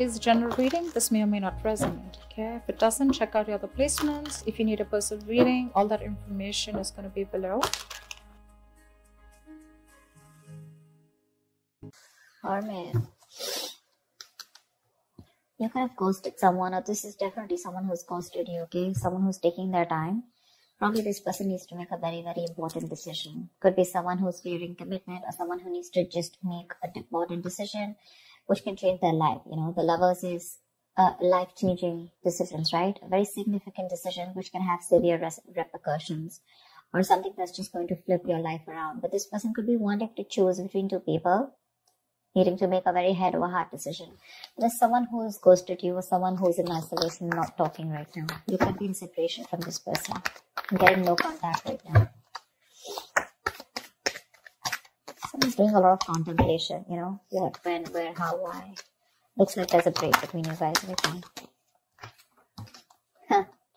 it is general reading, this may or may not resonate. Okay, if it doesn't, check out your other placements. If you need a personal reading, all that information is going to be below. Harmon, you have ghosted someone, or this is definitely someone who's ghosted you, okay? Someone who's taking their time. Probably this person needs to make a very, very important decision. Could be someone who's fearing commitment, or someone who needs to just make an important decision, which can change their life. You know, the Lovers is life-changing decisions, right? A very significant decision, which can have severe repercussions, or something that's just going to flip your life around. But this person could be wanting to choose between two people, needing to make a very head over heart decision. There's someone who has ghosted you, or someone who's in isolation, not talking right now. You could be in separation from this person. I'm getting no contact right now. Someone's doing a lot of contemplation, you know, what, when, where, how, why. Looks like there's a break between you guys.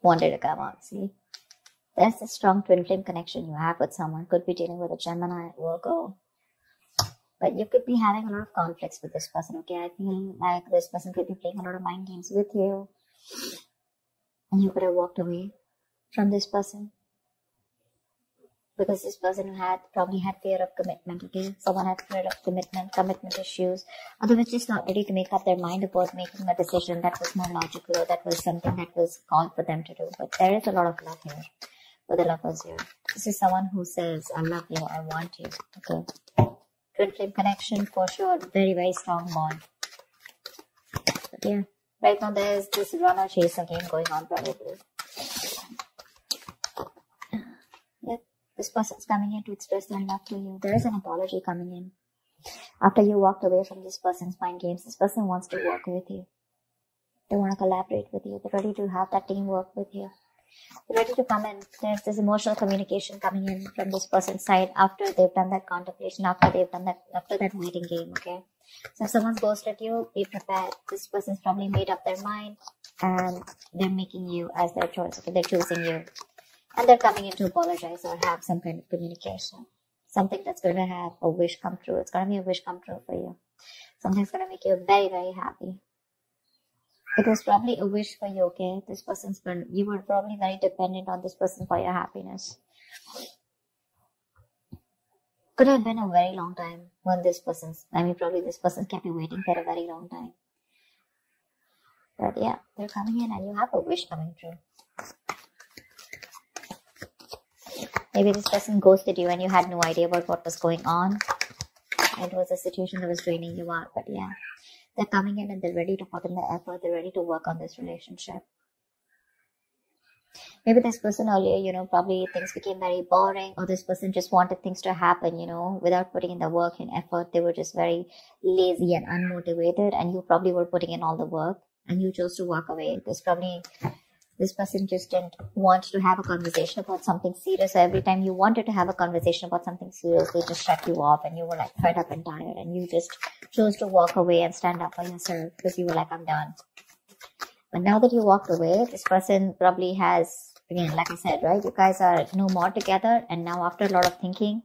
Wanted to come out, see? There's a strong twin flame connection you have with someone. Could be dealing with a Gemini, Virgo. But you could be having a lot of conflicts with this person, okay? I feel like this person could be playing a lot of mind games with you. And you could have walked away from this person, because this person had probably had fear of commitment, okay? Someone had fear of commitment issues. Otherwise, just not ready to make up their mind about making a decision that was more logical, or that was something that was called for them to do. But there is a lot of love here for the Lovers here. This is someone who says, I love you, I want you, okay? Twin flame connection for sure, very, very strong bond. But yeah, right now there's this runner chase again going on probably. Yeah, this person's coming in to express their love to you. There is an apology coming in. After you walked away from this person's mind games, this person wants to work with you. They want to collaborate with you. They're ready to have that teamwork with you. Ready to come in. There's this emotional communication coming in from this person's side after they've done that contemplation, after they've done that, after that waiting game, okay? So if someone's ghosted you, be prepared. This person's probably made up their mind, and they're making you as their choice, okay? They're choosing you, and they're coming in to apologize or have some kind of communication. Something that's going to have a wish come true. It's going to be a wish come true for you. Something's going to make you very, very happy. It was probably a wish for you, okay? This person's been, you were probably very dependent on this person for your happiness. Could have been a very long time when this person's, I mean, probably this person kept you waiting for a very long time. But yeah, they're coming in and you have a wish coming true. Maybe this person ghosted you and you had no idea about what was going on. It was a situation that was draining you out, but yeah. They're coming in and they're ready to put in the effort. They're ready to work on this relationship. Maybe this person earlier, you know, probably things became very boring, or this person just wanted things to happen, you know, without putting in the work and effort. They were just very lazy and unmotivated, and you probably were putting in all the work and you chose to walk away. Because probably this person just didn't want to have a conversation about something serious. So every time you wanted to have a conversation about something serious, they just shut you off and you were like fed up and tired, and you just chose to walk away and stand up for yourself because you were like, I'm done. But now that you walked away, this person probably has, again, like I said, right? You guys are no more together, and now after a lot of thinking,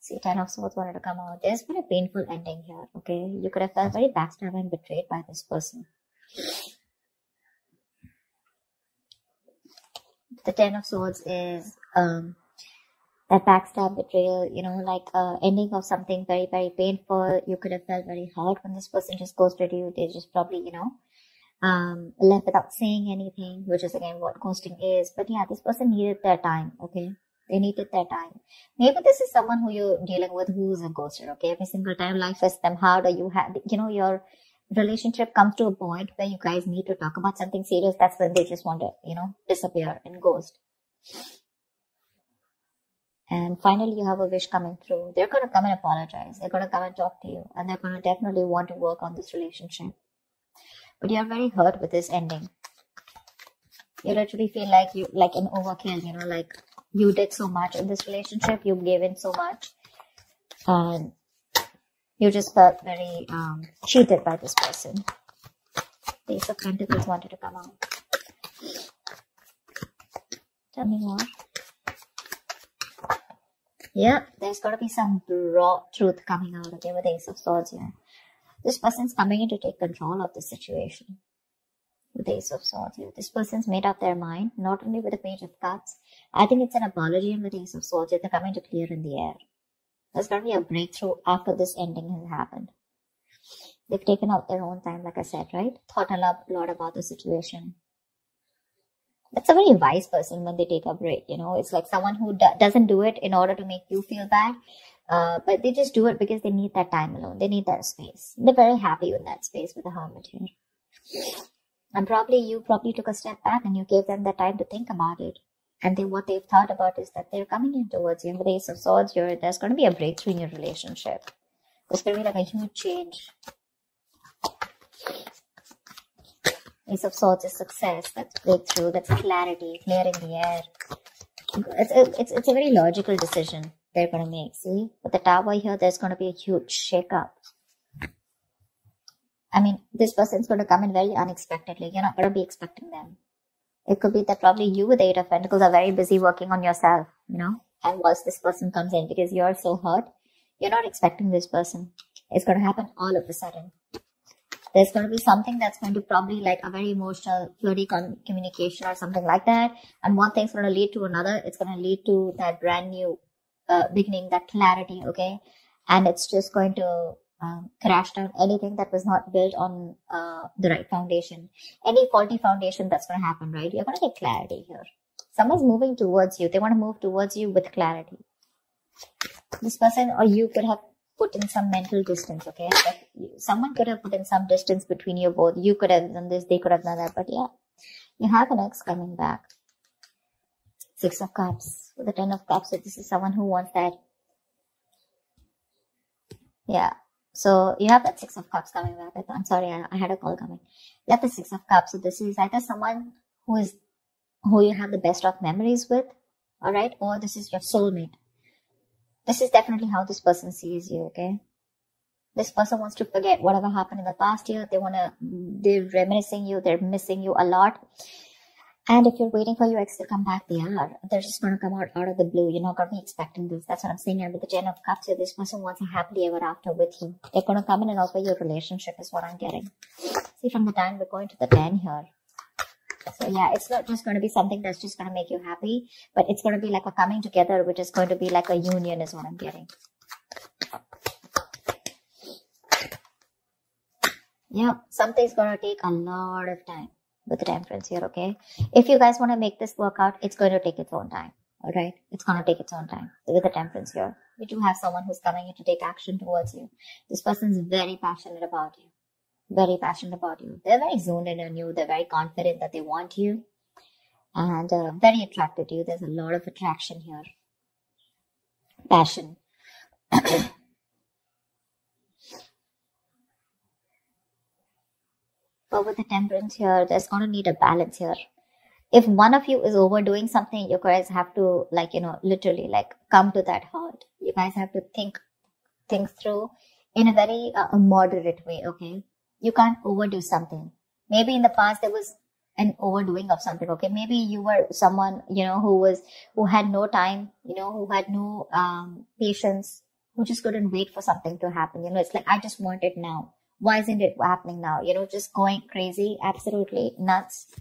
see, 10 of Swords wanted to come out. There's been a painful ending here, okay? You could have felt very backstabbed and betrayed by this person. The 10 of Swords is that backstab, betrayal, you know, like ending of something very, very painful. You could have felt very hurt when this person just ghosted you. They just probably, you know, left without saying anything, which is again what ghosting is. But yeah, this person needed their time, okay? They needed their time. Maybe this is someone who you're dealing with who's a ghoster, okay? Every single time life is them hard, or you have, you know, your relationship comes to a point where you guys need to talk about something serious. That's when they just want to, you know, disappear and ghost. And finally, you have a wish coming through. They're going to come and apologize. They're going to come and talk to you. And they're going to definitely want to work on this relationship. But you're very hurt with this ending. You literally feel like you, like an overkill, you know, like you did so much in this relationship. You gave in so much. And you just felt very cheated by this person. Ace of Pentacles wanted to come out. Tell me more. Yeah, there's got to be some raw truth coming out, okay, with the Ace of Swords here. This person's coming in to take control of the situation. With the Ace of Swords, this person's made up their mind, not only with the Page of Cups. I think it's an apology, and with the Ace of Swords, they're coming to clear in the air. There's going to be a breakthrough after this ending has happened. They've taken out their own time, like I said, right? Thought a lot about the situation. That's a very wise person when they take a break, you know. It's like someone who doesn't do it in order to make you feel bad. But they just do it because they need that time alone. They need that space. They're very happy with that space with the Hermit here. And probably you took a step back and you gave them the time to think about it. And then what they've thought about is that they're coming in towards you. With the Ace of Swords here, there's going to be a breakthrough in your relationship. There's going to be like a huge change. Ace of Swords is success. That's breakthrough. That's clarity. Clearing the air. It's a very logical decision they're going to make. See? With the Tower here, there's going to be a huge shake-up. I mean, this person's going to come in very unexpectedly. You're not going to be expecting them. It could be that probably you with the Eight of Pentacles are very busy working on yourself, you know? And once this person comes in, because you're so hurt, you're not expecting this person. It's going to happen all of a sudden. There's going to be something that's going to probably like a very emotional, flirty communication or something like that. And one thing's going to lead to another. It's going to lead to that brand new beginning, that clarity, okay? And it's just going to crash down anything that was not built on the right foundation. Any faulty foundation that's going to happen, right? You're going to get clarity here. Someone's moving towards you. They want to move towards you with clarity. This person or you could have put in some mental distance, okay? But someone could have put in some distance between you both. You could have done this, they could have done that, but yeah. You have an ex coming back. Six of Cups with the Ten of Cups. So this is someone who wants that. Yeah. So you have that Six of Cups coming back. I'm sorry, I had a call coming. You have the Six of Cups. So this is either someone who you have the best of memories with, all right? Or this is your soulmate. This is definitely how this person sees you, okay? This person wants to forget whatever happened in the past year. They're reminiscing you. They're missing you a lot. And if you're waiting for your ex to come back, they are. They're just going to come out of the blue. You're not going to be expecting this. That's what I'm saying. And with the Ten of Cups here, this person wants a happily ever after with you. They're going to come in and offer your relationship is what I'm getting. See, from the time we're going to the 10 here. So yeah, it's not just going to be something that's just going to make you happy, but it's going to be like a coming together, which is going to be like a union is what I'm getting. Yeah, something's going to take a lot of time with the time frames here, okay? If you guys want to make this work out, it's going to take its own time, all right? It's going to take its own time with the time frames here. We do have someone who's coming in to take action towards you. This person's very passionate about you. Very passionate about you. They're very zoned in on you. They're very confident that they want you. And very attracted to you. There's a lot of attraction here. Passion. But with the Temperance here, there's going to need a balance here. If one of you is overdoing something, you guys have to, like, you know, literally, like, come to that heart. You guys have to think things through in a very moderate way, okay? You can't overdo something. Maybe in the past there was an overdoing of something. Okay, maybe you were someone, you know, who had no time, you know, who had no patience, who just couldn't wait for something to happen. You know, it's like, I just want it now. Why isn't it happening now? You know, just going crazy, absolutely nuts.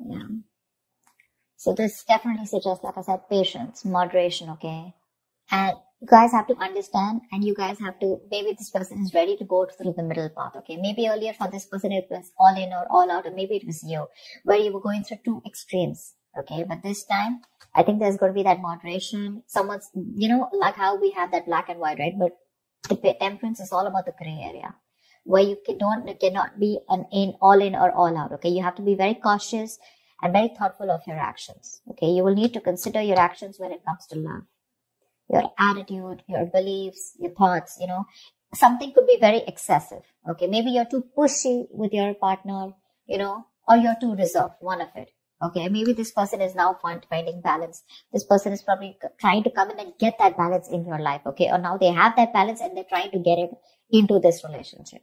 Yeah. So this definitely suggests, like I said, patience, moderation. Okay, and you guys have to understand, and you guys have to, maybe this person is ready to go through the middle path, okay? Maybe earlier for this person, it was all in or all out, or maybe it was you, where you were going through two extremes, okay? But this time, I think there's going to be that moderation. Someone's, you know, like how we have that black and white, right? But the Temperance is all about the gray area, where you cannot be an all in or all out, okay? You have to be very cautious and very thoughtful of your actions, okay? You will need to consider your actions when it comes to love. Your attitude, your beliefs, your thoughts, you know, something could be very excessive. Okay, maybe you're too pushy with your partner, you know, or you're too reserved, one of it. Okay, maybe this person is now finding balance. This person is probably trying to come in and get that balance in your life. Okay, or now they have that balance and they're trying to get it into this relationship.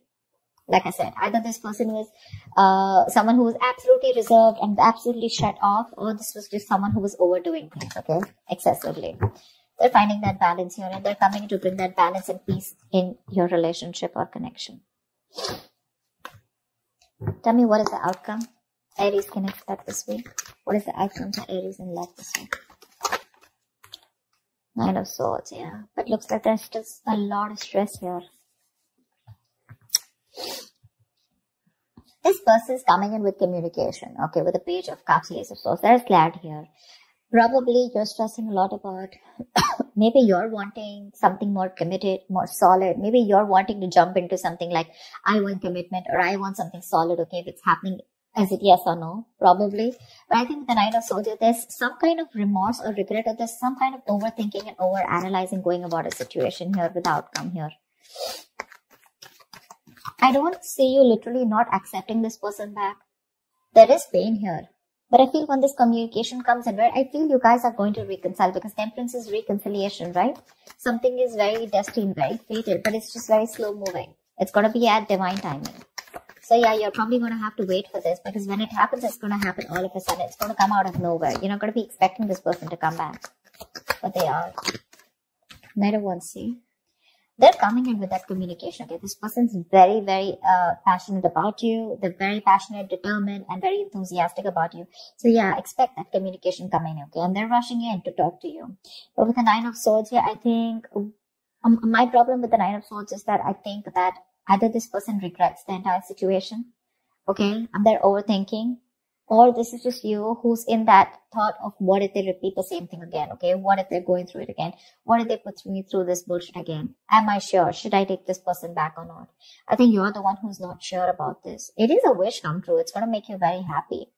Like I said, either this person was someone who was absolutely reserved and absolutely shut off, or this was just someone who was overdoing things, okay, excessively. They're finding that balance here, and they're coming to bring that balance and peace in your relationship or connection. Tell me, what is the outcome? Aries can expect this week. What is the outcome to Aries in love this week? 9 of Swords, yeah. But looks like there's still a lot of stress here. This person is coming in with communication, okay, with the Page of Cups, Ace of Swords. There's glad here. Probably you're stressing a lot about, maybe you're wanting something more committed, more solid. Maybe you're wanting to jump into something like, I want commitment, or I want something solid, okay, if it's happening. Is it yes or no? Probably. But I think the 9 of Swords, there's some kind of remorse or regret, or there's some kind of overthinking and overanalyzing going about a situation here with the outcome here. I don't see you literally not accepting this person back. There is pain here. But I feel when this communication comes in, right, I feel you guys are going to reconcile, because Temperance is reconciliation, right? Something is very destined, very fated, but it's just very slow moving. It's going to be at divine timing. So yeah, you're probably going to have to wait for this, because when it happens, it's going to happen all of a sudden. It's going to come out of nowhere. You're not going to be expecting this person to come back, but they are. Knight of Wands, see? They're coming in with that communication, okay? This person's very, very passionate about you. They're very passionate, determined, and very enthusiastic about you. So yeah, expect that communication coming, okay? And they're rushing in to talk to you. But with the 9 of Swords here, I think... my problem with the 9 of Swords is that I think that either this person regrets the entire situation, okay, and they're overthinking, or this is just you who's in that thought of what if they repeat the same thing again, okay? What if they're going through it again? What if they put me through this bullshit again? Am I sure? Should I take this person back or not? I think you're the one who's not sure about this. It is a wish come true. It's going to make you very happy.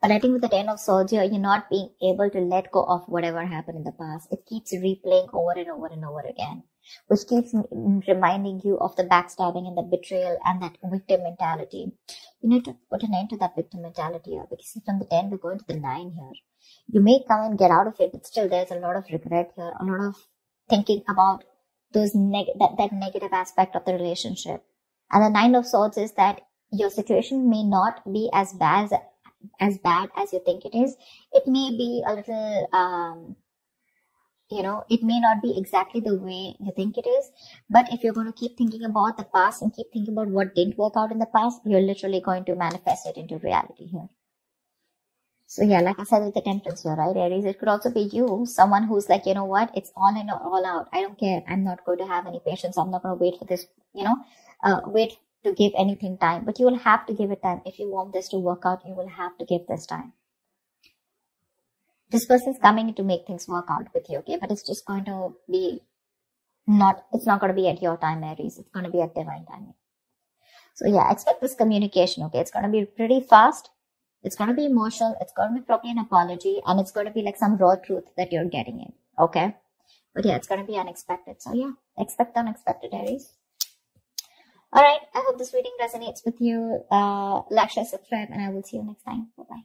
But I think with the 10 of Swords, you're not being able to let go of whatever happened in the past. It keeps replaying over and over and over again, which keeps reminding you of the backstabbing and the betrayal and that victim mentality. You need to put an end to that victim mentality here, because from the 10, we're going to the 9 here. You may come and get out of it, but still there's a lot of regret here, a lot of thinking about those that negative aspect of the relationship. And the 9 of Swords is that your situation may not be as bad as you think it is. It may be a little, you know, it may not be exactly the way you think it is. But if you're going to keep thinking about the past and keep thinking about what didn't work out in the past, you're literally going to manifest it into reality here. So yeah, like I said with the Temperance here, right, Aries, it could also be you, someone who's like, you know what, it's all in or all out. I don't care. I'm not going to have any patience. I'm not going to wait for this, you know, wait to give anything time. But you will have to give it time. If you want this to work out, you will have to give this time. This person's coming to make things work out with you, okay? But it's just going to be not, it's not going to be at your time, Aries. It's going to be at divine timing. So yeah, expect this communication, okay? It's going to be pretty fast. It's going to be emotional. It's going to be probably an apology, and it's going to be like some raw truth that you're getting in, okay? But yeah, it's going to be unexpected. So yeah, expect the unexpected, Aries. All right, I hope this reading resonates with you. Like, share, subscribe, and I will see you next time. Bye-bye.